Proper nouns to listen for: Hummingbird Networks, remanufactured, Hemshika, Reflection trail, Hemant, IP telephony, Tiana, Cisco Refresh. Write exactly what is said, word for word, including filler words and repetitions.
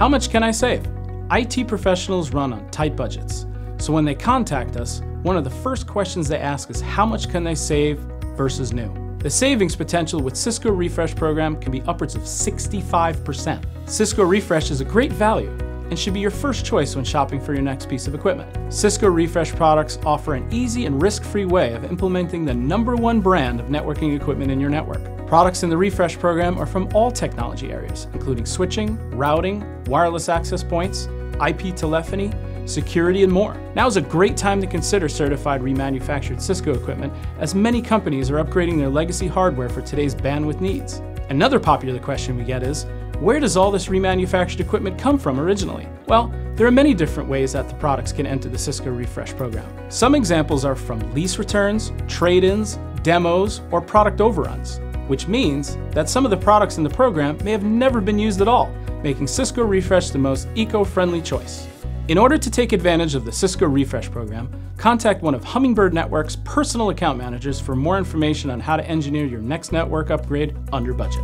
How much can I save? I T professionals run on tight budgets, so when they contact us, one of the first questions they ask is how much can they save versus new. The savings potential with Cisco Refresh program can be upwards of sixty-five percent. Cisco Refresh is a great value and should be your first choice when shopping for your next piece of equipment. Cisco Refresh products offer an easy and risk-free way of implementing the number one brand of networking equipment in your network. Products in the Refresh program are from all technology areas, including switching, routing, wireless access points, I P telephony, security, and more. Now is a great time to consider certified remanufactured Cisco equipment, as many companies are upgrading their legacy hardware for today's bandwidth needs. Another popular question we get is, where does all this remanufactured equipment come from originally? Well, there are many different ways that the products can enter the Cisco Refresh program. Some examples are from lease returns, trade-ins, demos, or product overruns, which means that some of the products in the program may have never been used at all, making Cisco Refresh the most eco-friendly choice. In order to take advantage of the Cisco Refresh program, contact one of Hummingbird Networks' personal account managers for more information on how to engineer your next network upgrade under budget.